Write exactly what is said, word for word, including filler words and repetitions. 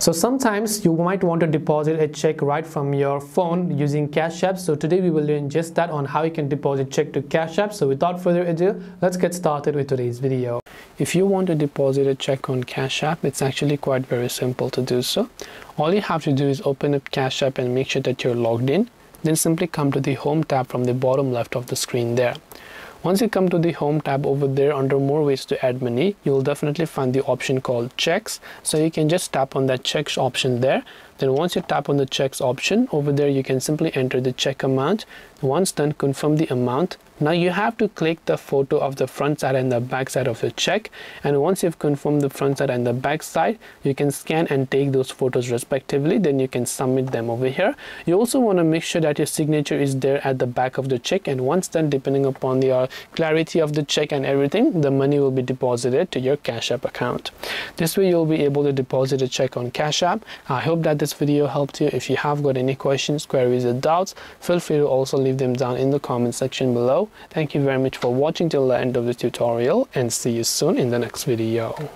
So sometimes you might want to deposit a check right from your phone using Cash App. So today we will learn just that, on how you can deposit check to Cash App. So without further ado, let's get started with today's video. If you want to deposit a check on Cash App, it's actually quite very simple to do so. All you have to do is open up Cash App and make sure that you're logged in. Then simply come to the Home tab from the bottom left of the screen there. Once you come to the Home tab over there, under More Ways to Add Money, you'll definitely find the option called Checks. So you can just tap on that Checks option there. Then once you tap on the Checks option over there, you can simply enter the check amount. Once done, confirm the amount. Now you have to click the photo of the front side and the back side of your check. And once you've confirmed the front side and the back side, you can scan and take those photos respectively. Then you can submit them over here. You also want to make sure that your signature is there at the back of the check. And once done, depending upon the uh, clarity of the check and everything, the money will be deposited to your Cash App account. This way you'll be able to deposit a check on Cash App. I hope that this video helped you. If you have got any questions, queries or doubts, feel free to also leave them down in the comment section below. Thank you very much for watching till the end of the tutorial, and see you soon in the next video.